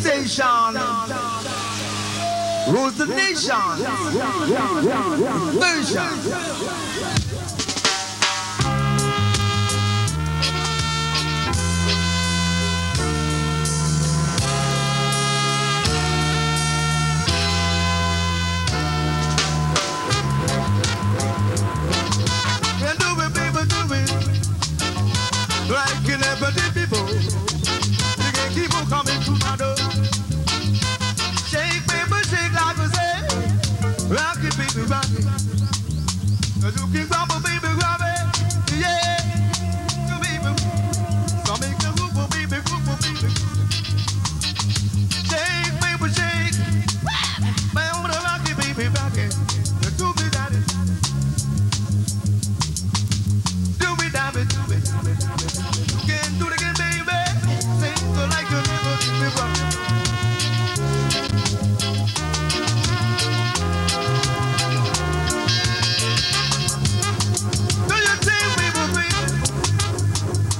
station rules the nation. Like you never did before. You can keep on coming to my door. Shake, baby, shake like I say. Rock it, baby, rock it. You can grab it, baby, grab it. Yeah, you baby. So make the group, baby, group, baby. Shake, baby, shake. Man, rock it, baby, rock it. You do me that it. Do me that it, do it.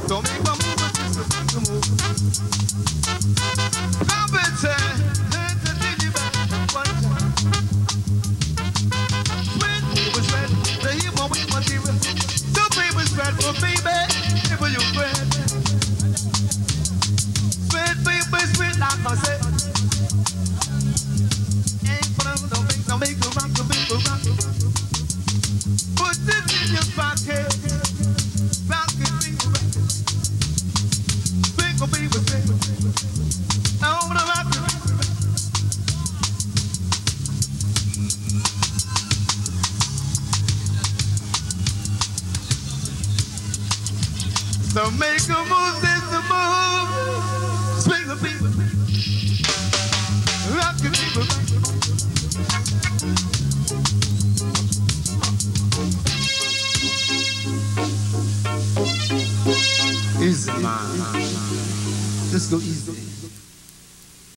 So make a move, this a move. Swing the people, rock the people. Easy, man. Just go easy.